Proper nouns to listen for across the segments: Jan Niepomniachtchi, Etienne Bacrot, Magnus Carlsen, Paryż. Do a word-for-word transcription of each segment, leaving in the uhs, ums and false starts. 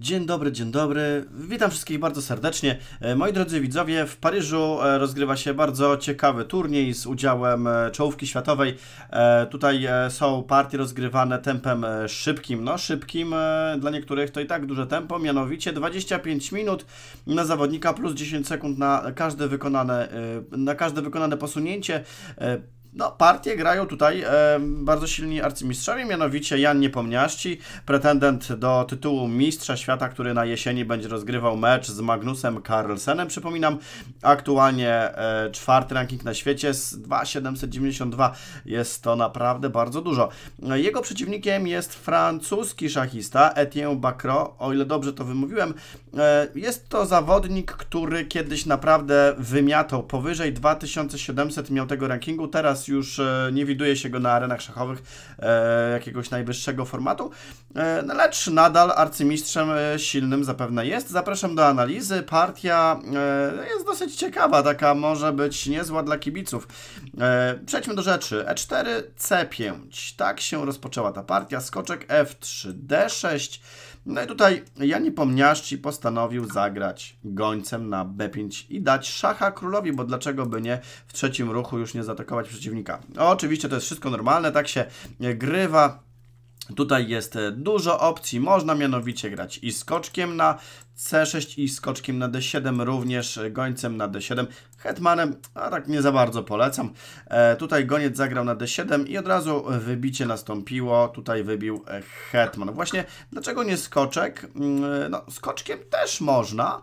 Dzień dobry, dzień dobry. Witam wszystkich bardzo serdecznie. Moi drodzy widzowie, w Paryżu rozgrywa się bardzo ciekawy turniej z udziałem czołówki światowej. Tutaj są partie rozgrywane tempem szybkim. No szybkim dla niektórych to i tak duże tempo, mianowicie dwadzieścia pięć minut na zawodnika plus dziesięć sekund na każde wykonane, na każde wykonane posunięcie. No, partie grają tutaj e, bardzo silni arcymistrzowie, mianowicie Jan Niepomniachtchi, pretendent do tytułu Mistrza Świata, który na jesieni będzie rozgrywał mecz z Magnusem Carlsenem. Przypominam, aktualnie e, czwarty ranking na świecie z dwa tysiące siedemset dziewięćdziesiąt dwa. Jest to naprawdę bardzo dużo. Jego przeciwnikiem jest francuski szachista Etienne Bacrot, o ile dobrze to wymówiłem. E, jest to zawodnik, który kiedyś naprawdę wymiatał powyżej dwa tysiące siedemset, miał tego rankingu, teraz już nie widuje się go na arenach szachowych e, jakiegoś najwyższego formatu, e, no lecz nadal arcymistrzem e, silnym zapewne jest. Zapraszam do analizy. Partia e, jest dosyć ciekawa, taka może być niezła dla kibiców. E, przejdźmy do rzeczy. e cztery, c pięć. Tak się rozpoczęła ta partia. Skoczek f trzy, d sześć. No i tutaj Jan Niepomniachtchi postanowił zagrać gońcem na b pięć i dać szacha królowi, bo dlaczego by nie w trzecim ruchu już nie zaatakować przeciwnika. Oczywiście to jest wszystko normalne, tak się grywa. Tutaj jest dużo opcji, można mianowicie grać i skoczkiem na c sześć i skoczkiem na d siedem, również gońcem na d siedem, hetmanem, a tak nie za bardzo polecam. E, tutaj goniec zagrał na d siedem i od razu wybicie nastąpiło, tutaj wybił hetman. Właśnie dlaczego nie skoczek? No, skoczkiem też można.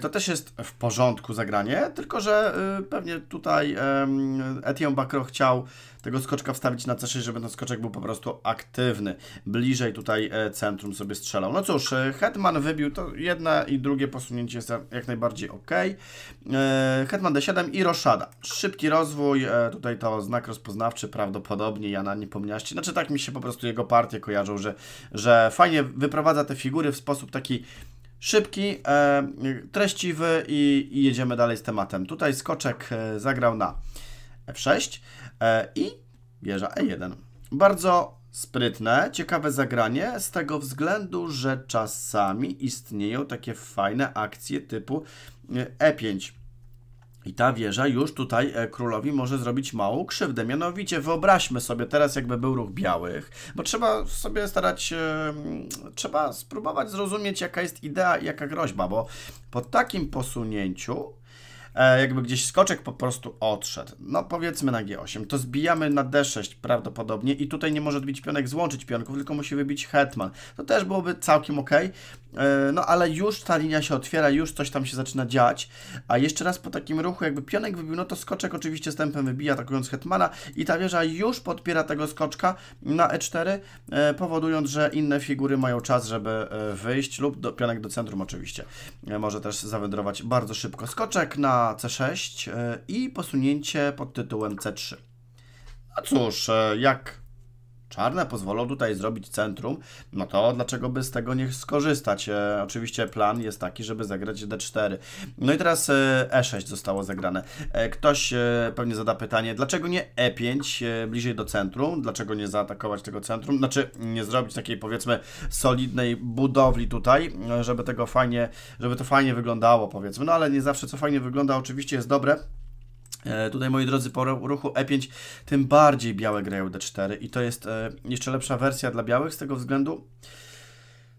To też jest w porządku zagranie, tylko że pewnie tutaj Etienne Bacrot chciał tego skoczka wstawić na c sześć, żeby ten skoczek był po prostu aktywny. Bliżej tutaj centrum sobie strzelał. No cóż, hetman wybił, to jedno i drugie posunięcie jest jak najbardziej ok. Hetman d siedem i roszada. Szybki rozwój, tutaj to znak rozpoznawczy prawdopodobnie Jana Niepomniachtchi. Znaczy tak mi się po prostu jego partie kojarzą, że, że fajnie wyprowadza te figury w sposób taki szybki, e, treściwy i, i jedziemy dalej z tematem. Tutaj skoczek e, zagrał na f sześć e, i wieża e jeden. Bardzo sprytne, ciekawe zagranie z tego względu, że czasami istnieją takie fajne akcje typu e pięć. I ta wieża już tutaj królowi może zrobić małą krzywdę. Mianowicie wyobraźmy sobie teraz, jakby był ruch białych, bo trzeba sobie starać, trzeba spróbować zrozumieć, jaka jest idea i jaka groźba, bo po takim posunięciu jakby gdzieś skoczek po prostu odszedł. No powiedzmy na g osiem, to zbijamy na d sześć prawdopodobnie i tutaj nie może odbić pionek, złączyć pionków, tylko musi wybić hetman. To też byłoby całkiem ok, no ale już ta linia się otwiera, już coś tam się zaczyna dziać, a jeszcze raz po takim ruchu jakby pionek wybił, no to skoczek oczywiście z tempem wybija, atakując hetmana i ta wieża już podpiera tego skoczka na e cztery, powodując, że inne figury mają czas, żeby wyjść lub do, pionek do centrum oczywiście. Może też zawędrować bardzo szybko. Skoczek na c sześć i posunięcie pod tytułem c trzy. A cóż, jak czarne pozwolą tutaj zrobić centrum, no to dlaczego by z tego nie skorzystać? E, oczywiście plan jest taki, żeby zagrać d cztery. No i teraz e, e sześć zostało zagrane. E, ktoś e, pewnie zada pytanie, dlaczego nie e pięć e, bliżej do centrum? Dlaczego nie zaatakować tego centrum? Znaczy nie zrobić takiej powiedzmy solidnej budowli tutaj, żeby tego fajnie, żeby to fajnie wyglądało powiedzmy. No ale nie zawsze co fajnie wygląda oczywiście jest dobre. Tutaj, moi drodzy, po ruchu e pięć tym bardziej białe grają d cztery i to jest jeszcze lepsza wersja dla białych z tego względu,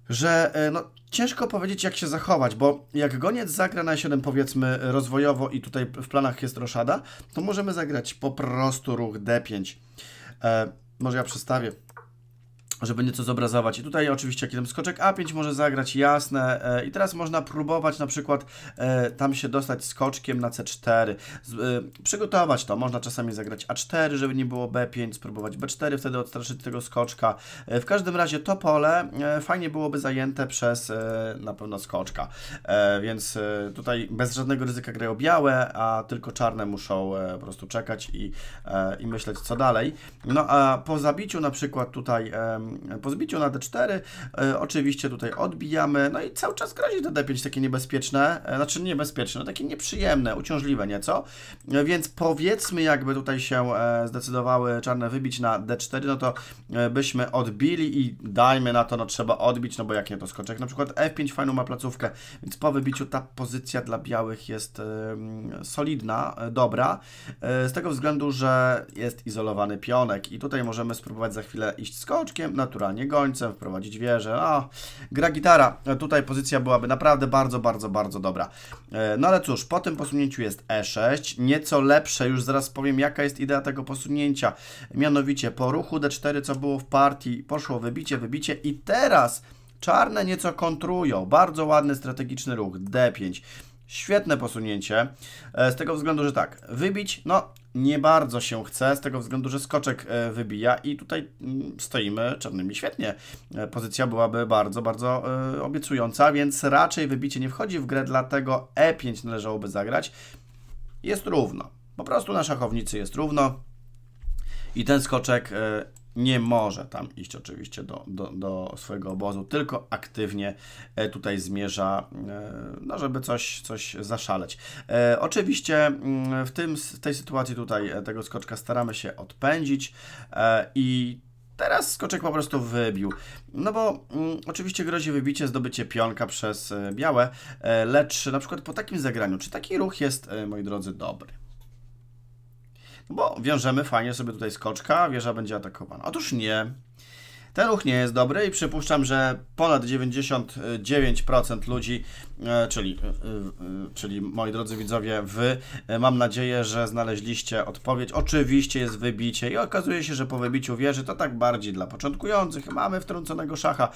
że no, ciężko powiedzieć, jak się zachować, bo jak goniec zagra na e siedem, powiedzmy, rozwojowo i tutaj w planach jest roszada, to możemy zagrać po prostu ruch d pięć. E, może ja przestawię, żeby nieco zobrazować. I tutaj oczywiście jak jeden skoczek a pięć może zagrać, jasne. E, I teraz można próbować na przykład e, tam się dostać skoczkiem na c cztery. Z, e, przygotować to. Można czasami zagrać a cztery, żeby nie było b pięć, spróbować b cztery, wtedy odstraszyć tego skoczka. E, w każdym razie to pole e, fajnie byłoby zajęte przez e, na pewno skoczka. E, więc e, tutaj bez żadnego ryzyka grają białe, a tylko czarne muszą e, po prostu czekać i, e, i myśleć co dalej. No a po zabiciu na przykład tutaj e, po zbiciu na D cztery. E, oczywiście tutaj odbijamy. No i cały czas grozi to D pięć takie niebezpieczne, e, znaczy niebezpieczne, no takie nieprzyjemne, uciążliwe nieco. E, więc powiedzmy, jakby tutaj się e, zdecydowały czarne wybić na D cztery, no to e, byśmy odbili i dajmy na to, no trzeba odbić, no bo jak nie to skoczek. Na przykład F pięć fajną ma placówkę, więc po wybiciu ta pozycja dla białych jest e, solidna, e, dobra. E, z tego względu, że jest izolowany pionek i tutaj możemy spróbować za chwilę iść skoczkiem, naturalnie gońcem, wprowadzić wieżę. No, gra gitara. Tutaj pozycja byłaby naprawdę bardzo, bardzo, bardzo dobra. No ale cóż, po tym posunięciu jest E sześć, nieco lepsze, już zaraz powiem jaka jest idea tego posunięcia. Mianowicie po ruchu D cztery, co było w partii, poszło wybicie, wybicie i teraz czarne nieco kontrują. Bardzo ładny, strategiczny ruch D pięć. Świetne posunięcie, z tego względu, że tak, wybić, no nie bardzo się chce, z tego względu, że skoczek wybija i tutaj stoimy czarnymi świetnie. Pozycja byłaby bardzo, bardzo obiecująca, więc raczej wybicie nie wchodzi w grę, dlatego E pięć należałoby zagrać. Jest równo, po prostu na szachownicy jest równo i ten skoczek nie może tam iść oczywiście do, do, do swojego obozu, tylko aktywnie tutaj zmierza, no żeby coś, coś zaszaleć. Oczywiście w, tym, w tej sytuacji tutaj tego skoczka staramy się odpędzić i teraz skoczek po prostu wybił. No bo mm, oczywiście grozi wybicie, zdobycie pionka przez białe, lecz na przykład po takim zagraniu, czy taki ruch jest, moi drodzy, dobry? Bo wiążemy fajnie sobie tutaj skoczka, wieża będzie atakowana. Otóż nie. Ten ruch nie jest dobry i przypuszczam, że ponad dziewięćdziesiąt dziewięć procent ludzi, czyli, czyli moi drodzy widzowie, wy, mam nadzieję, że znaleźliście odpowiedź. Oczywiście jest wybicie i okazuje się, że po wybiciu wieży to tak bardziej dla początkujących. Mamy wtrąconego szacha.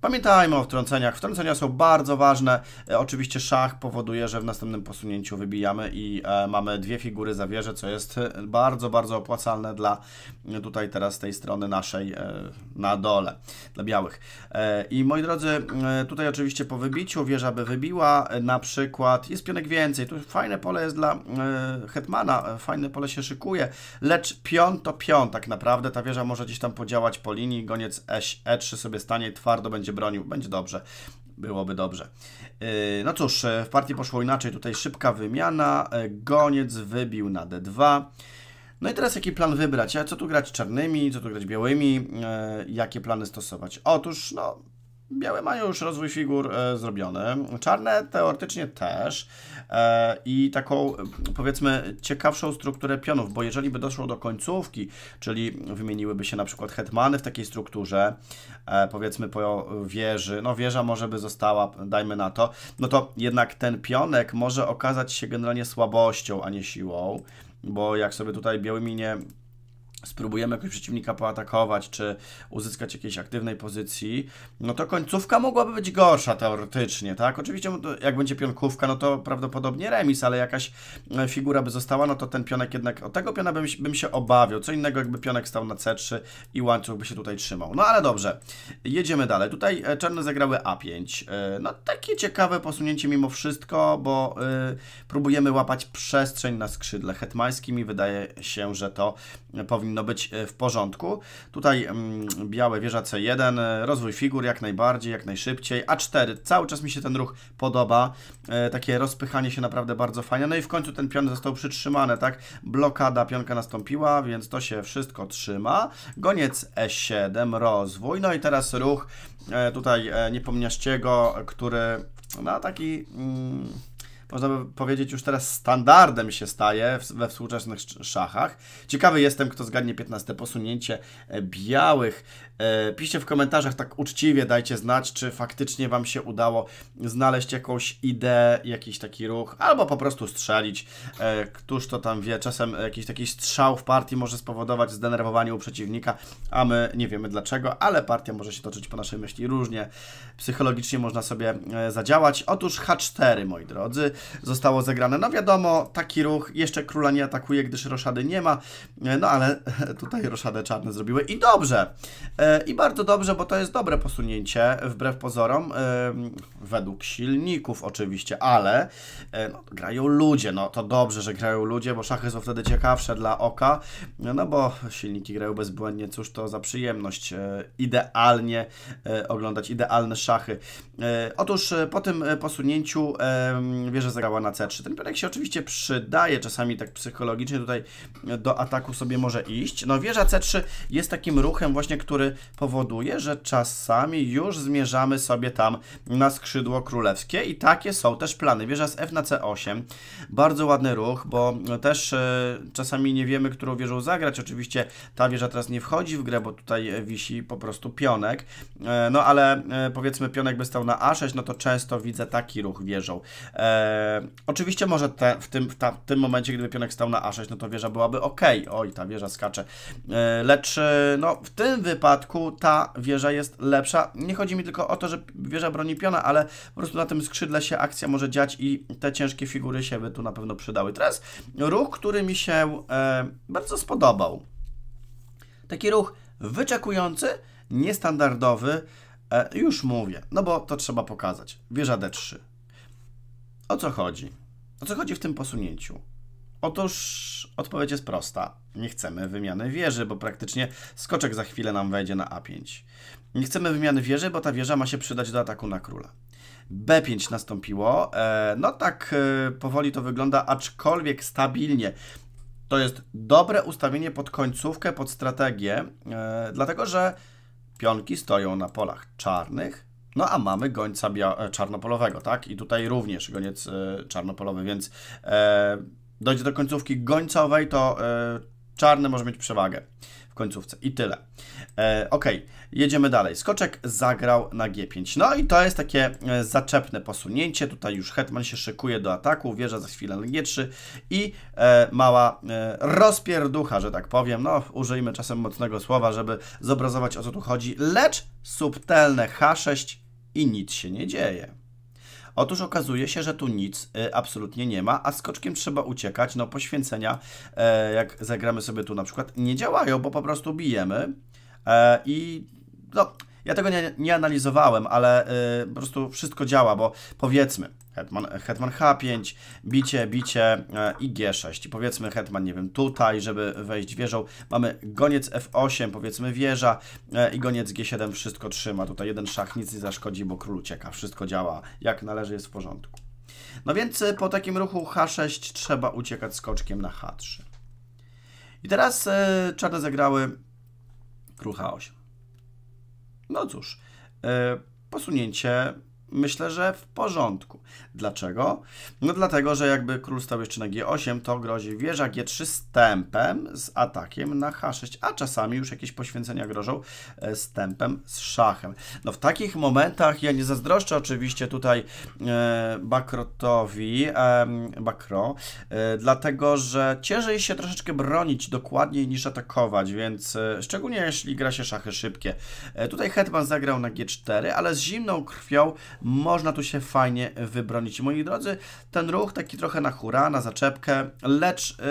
Pamiętajmy o wtrąceniach. Wtrącenia są bardzo ważne. Oczywiście szach powoduje, że w następnym posunięciu wybijamy i mamy dwie figury za wieżę, co jest bardzo, bardzo opłacalne dla tutaj teraz tej strony naszej na dole, dla białych. I moi drodzy, tutaj oczywiście po wybiciu wieża by wybiła, na przykład jest pionek więcej. Tu fajne pole jest dla hetmana, fajne pole się szykuje, lecz pion to pion tak naprawdę. Ta wieża może gdzieś tam podziałać po linii, goniec E trzy sobie stanie i twardo będzie bronił, będzie dobrze, byłoby dobrze. No cóż, w partii poszło inaczej, tutaj szybka wymiana, goniec wybił na D dwa. No i teraz jaki plan wybrać? Co tu grać czarnymi, co tu grać białymi, jakie plany stosować? Otóż, no, białe mają już rozwój figur zrobiony, czarne teoretycznie też i taką, powiedzmy, ciekawszą strukturę pionów, bo jeżeli by doszło do końcówki, czyli wymieniłyby się na przykład hetmany w takiej strukturze, powiedzmy po wieży, no wieża może by została, dajmy na to, no to jednak ten pionek może okazać się generalnie słabością, a nie siłą, bo jak sobie tutaj białymi nie spróbujemy jakoś przeciwnika poatakować, czy uzyskać jakiejś aktywnej pozycji, no to końcówka mogłaby być gorsza teoretycznie, tak? Oczywiście jak będzie pionkówka, no to prawdopodobnie remis, ale jakaś figura by została, no to ten pionek jednak, od tego piona bym, bym się obawiał. Co innego jakby pionek stał na C trzy i łańcuch by się tutaj trzymał. No ale dobrze, jedziemy dalej. Tutaj czarne zagrały A pięć. No takie ciekawe posunięcie mimo wszystko, bo yy, próbujemy łapać przestrzeń na skrzydle hetmańskim i wydaje się, że to powinno powinno być w porządku. Tutaj mm, białe wieża C jeden, rozwój figur jak najbardziej, jak najszybciej. A cztery, cały czas mi się ten ruch podoba. E, takie rozpychanie się naprawdę bardzo fajne. No i w końcu ten pion został przytrzymany, tak? Blokada pionka nastąpiła, więc to się wszystko trzyma. Goniec E siedem, rozwój. No i teraz ruch e, tutaj e, Niepomniachtchiego, który na taki... Mm, można by powiedzieć, już teraz standardem się staje we współczesnych szachach. Ciekawy jestem, kto zgadnie piętnaste posunięcie białych. Piszcie w komentarzach tak uczciwie, dajcie znać, czy faktycznie Wam się udało znaleźć jakąś ideę, jakiś taki ruch, albo po prostu strzelić. Któż to tam wie, czasem jakiś taki strzał w partii może spowodować zdenerwowanie u przeciwnika, a my nie wiemy dlaczego, ale partia może się toczyć po naszej myśli różnie. Psychologicznie można sobie zadziałać. Otóż H cztery, moi drodzy, zostało zagrane. No wiadomo, taki ruch jeszcze króla nie atakuje, gdyż roszady nie ma, no ale tutaj roszadę czarne zrobiły i dobrze. I bardzo dobrze, bo to jest dobre posunięcie, wbrew pozorom, według silników oczywiście, ale no, grają ludzie, no to dobrze, że grają ludzie, bo szachy są wtedy ciekawsze dla oka, no bo silniki grają bezbłędnie, cóż to za przyjemność, idealnie oglądać, idealne szachy. Otóż po tym posunięciu wieża zagrała na C trzy, ten pionek się oczywiście przydaje, czasami tak psychologicznie tutaj do ataku sobie może iść, no wieża C trzy jest takim ruchem właśnie, który powoduje, że czasami już zmierzamy sobie tam na skrzydło królewskie i takie są też plany. Wieża z F na C osiem, bardzo ładny ruch, bo też czasami nie wiemy, którą wieżą zagrać. Oczywiście ta wieża teraz nie wchodzi w grę, bo tutaj wisi po prostu pionek, no ale powiedzmy pionek by stał na A sześć, no to często widzę taki ruch wieżą. E, oczywiście może te, w, tym, w, ta, w tym momencie, gdyby pionek stał na A sześć, no to wieża byłaby ok. Oj, ta wieża skacze, e, lecz no w tym wypadku przypadku ta wieża jest lepsza. Nie chodzi mi tylko o to, że wieża broni piona, ale po prostu na tym skrzydle się akcja może dziać i te ciężkie figury się by tu na pewno przydały. Teraz ruch, który mi się e, bardzo spodobał. Taki ruch wyczekujący, niestandardowy. E, już mówię, no bo to trzeba pokazać. Wieża D trzy. O co chodzi? O co chodzi w tym posunięciu? Otóż odpowiedź jest prosta. Nie chcemy wymiany wieży, bo praktycznie skoczek za chwilę nam wejdzie na A pięć. Nie chcemy wymiany wieży, bo ta wieża ma się przydać do ataku na króla. B pięć nastąpiło. No tak powoli to wygląda, aczkolwiek stabilnie. To jest dobre ustawienie pod końcówkę, pod strategię, dlatego że pionki stoją na polach czarnych. No a mamy gońca czarnopolowego, tak? I tutaj również goniec czarnopolowy, więc dojdzie do końcówki gońcowej, to y, czarny może mieć przewagę w końcówce. I tyle. E, ok, jedziemy dalej. Skoczek zagrał na G pięć. No i to jest takie e, zaczepne posunięcie. Tutaj już hetman się szykuje do ataku. Wieża za chwilę na G trzy. I e, mała e, rozpierducha, że tak powiem. No, użyjmy czasem mocnego słowa, żeby zobrazować, o co tu chodzi. Lecz subtelne H sześć i nic się nie dzieje. Otóż okazuje się, że tu nic y, absolutnie nie ma, a skoczkiem trzeba uciekać. No poświęcenia, e, jak zagramy sobie tu na przykład, nie działają, bo po prostu bijemy e, i no, ja tego nie, nie analizowałem, ale y, po prostu wszystko działa, bo powiedzmy hetman, hetman H pięć, bicie, bicie e, i G sześć. I powiedzmy hetman, nie wiem, tutaj, żeby wejść wieżą. Mamy goniec F osiem, powiedzmy wieża e, i goniec G siedem wszystko trzyma. Tutaj jeden szach nic nie zaszkodzi, bo król ucieka. Wszystko działa jak należy, jest w porządku. No więc po takim ruchu H sześć trzeba uciekać skoczkiem na H trzy. I teraz e, czarne zagrały król H osiem. No cóż, yy, posunięcie myślę, że w porządku. Dlaczego? No dlatego, że jakby król stał jeszcze na G osiem, to grozi wieża G trzy z tempem, z atakiem na H sześć, a czasami już jakieś poświęcenia grożą z tempem, z szachem. No w takich momentach ja nie zazdroszczę oczywiście tutaj e, Bacrotowi, e, Bacrot, e, dlatego, że ciężej się troszeczkę bronić dokładniej niż atakować, więc e, szczególnie jeśli gra się szachy szybkie. E, tutaj hetman zagrał na G cztery, ale z zimną krwią można tu się fajnie wybronić. Moi drodzy, ten ruch taki trochę na hura, na zaczepkę, lecz yy,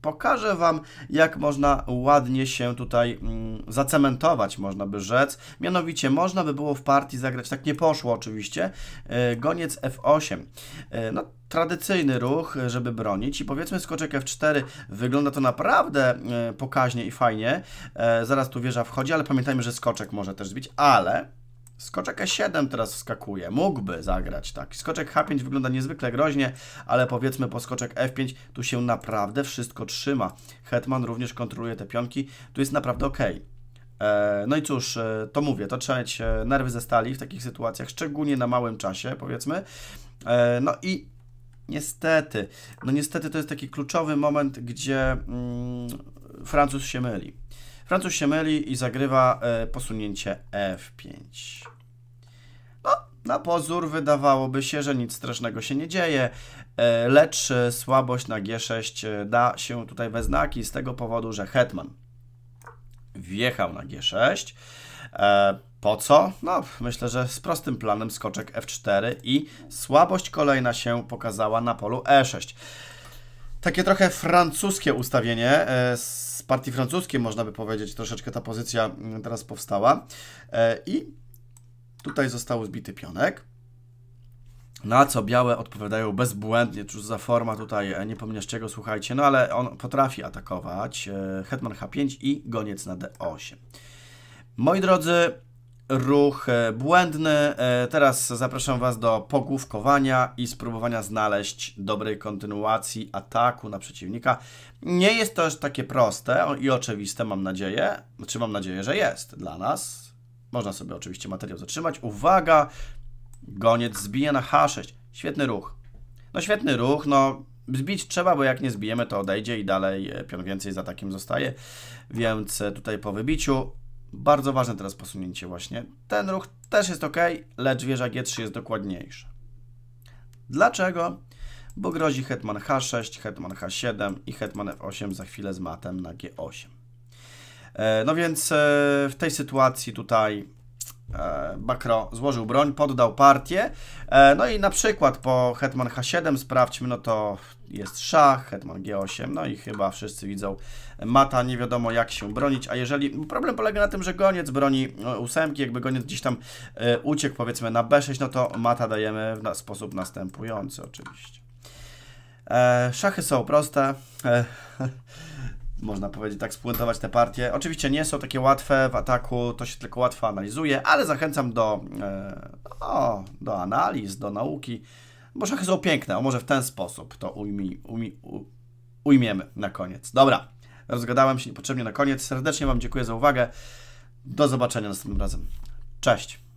pokażę Wam, jak można ładnie się tutaj yy, zacementować, można by rzec. Mianowicie, można by było w partii zagrać, tak nie poszło oczywiście, yy, goniec F osiem. Yy, no, tradycyjny ruch, żeby bronić i powiedzmy skoczek F cztery, wygląda to naprawdę yy, pokaźnie i fajnie. Yy, zaraz tu wieża wchodzi, ale pamiętajmy, że skoczek może też zbić, ale... Skoczek E siedem teraz wskakuje, mógłby zagrać tak. Skoczek H pięć wygląda niezwykle groźnie, ale powiedzmy po skoczek F pięć tu się naprawdę wszystko trzyma. Hetman również kontroluje te pionki, tu jest naprawdę ok. No i cóż, to mówię, to trzeba mieć nerwy ze stali w takich sytuacjach, szczególnie na małym czasie powiedzmy. No i niestety, no niestety to jest taki kluczowy moment, gdzie mm, Francuz się myli. Francuz się myli i zagrywa y, posunięcie F pięć. No, na pozór wydawałoby się, że nic strasznego się nie dzieje, y, lecz y, słabość na G sześć y, da się tutaj we znaki z tego powodu, że hetman wjechał na G sześć. Y, po co? No, myślę, że z prostym planem skoczek F cztery i słabość kolejna się pokazała na polu E sześć. Takie trochę francuskie ustawienie y, z partii francuskiej, można by powiedzieć, troszeczkę ta pozycja teraz powstała. I tutaj został zbity pionek, na co białe odpowiadają bezbłędnie. Cóż za forma tutaj Niepomniachtchiego, słuchajcie, no ale on potrafi atakować. Hetman H pięć i goniec na D osiem. Moi drodzy, ruch błędny. Teraz zapraszam Was do pogłówkowania i spróbowania znaleźć dobrej kontynuacji ataku na przeciwnika. Nie jest to aż takie proste i oczywiste, mam nadzieję. Czy mam nadzieję, że jest dla nas. Można sobie oczywiście materiał zatrzymać. Uwaga! Goniec zbije na H sześć. Świetny ruch. No świetny ruch, no zbić trzeba, bo jak nie zbijemy, to odejdzie i dalej pion więcej za takim zostaje. Więc tutaj po wybiciu bardzo ważne teraz posunięcie właśnie. Ten ruch też jest ok, lecz wieża G trzy jest dokładniejsza. Dlaczego? Bo grozi hetman H sześć, hetman H siedem i hetman F osiem za chwilę z matem na G osiem. No więc w tej sytuacji tutaj Bacrot złożył broń, poddał partię. No i na przykład po hetman H siedem sprawdźmy, no to jest szach, hetman G osiem, no i chyba wszyscy widzą mata, nie wiadomo jak się bronić, a jeżeli... Problem polega na tym, że goniec broni ósemki, jakby goniec gdzieś tam uciekł powiedzmy na B sześć, no to mata dajemy w sposób następujący oczywiście. Szachy są proste. Można powiedzieć, tak spuentować te partie. Oczywiście nie są takie łatwe w ataku, to się tylko łatwo analizuje, ale zachęcam do, do, do analiz, do nauki, bo szachy są piękne. O, może w ten sposób to ujmi, ujmi, ujmiemy na koniec. Dobra, rozgadałem się niepotrzebnie na koniec. Serdecznie Wam dziękuję za uwagę. Do zobaczenia następnym razem. Cześć!